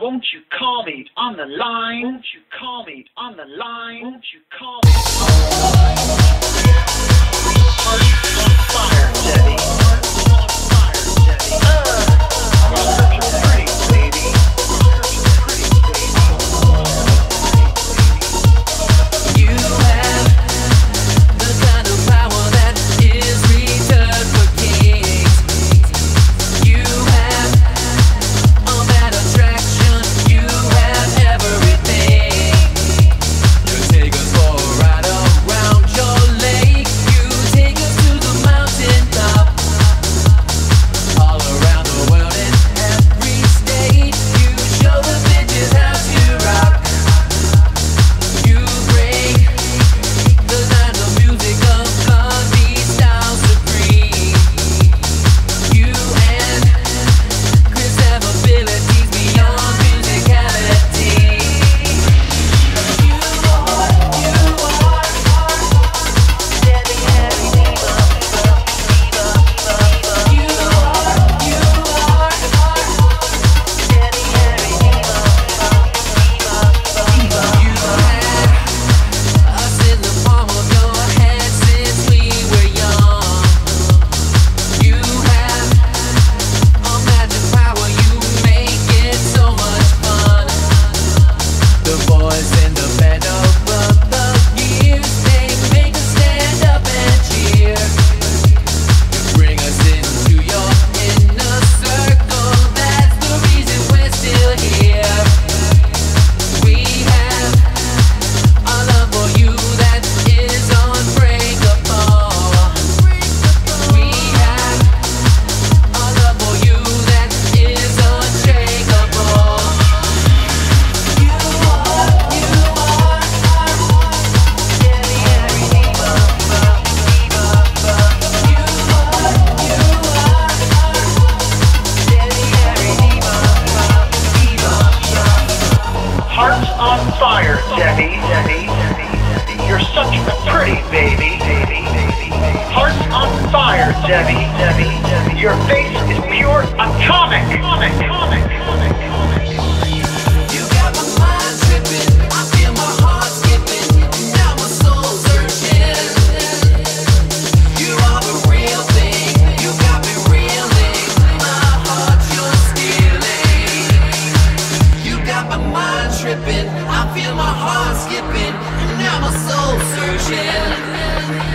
Won't you call me on the line? Won't you call me on the line? Won't you call me on fire, Debbie? On fire, Debbie. You're such a pretty lady. You're such a pretty lady. You have the kind of power that is reserved for kings. You have all that attraction. I feel my heart skipping, and now my soul surging.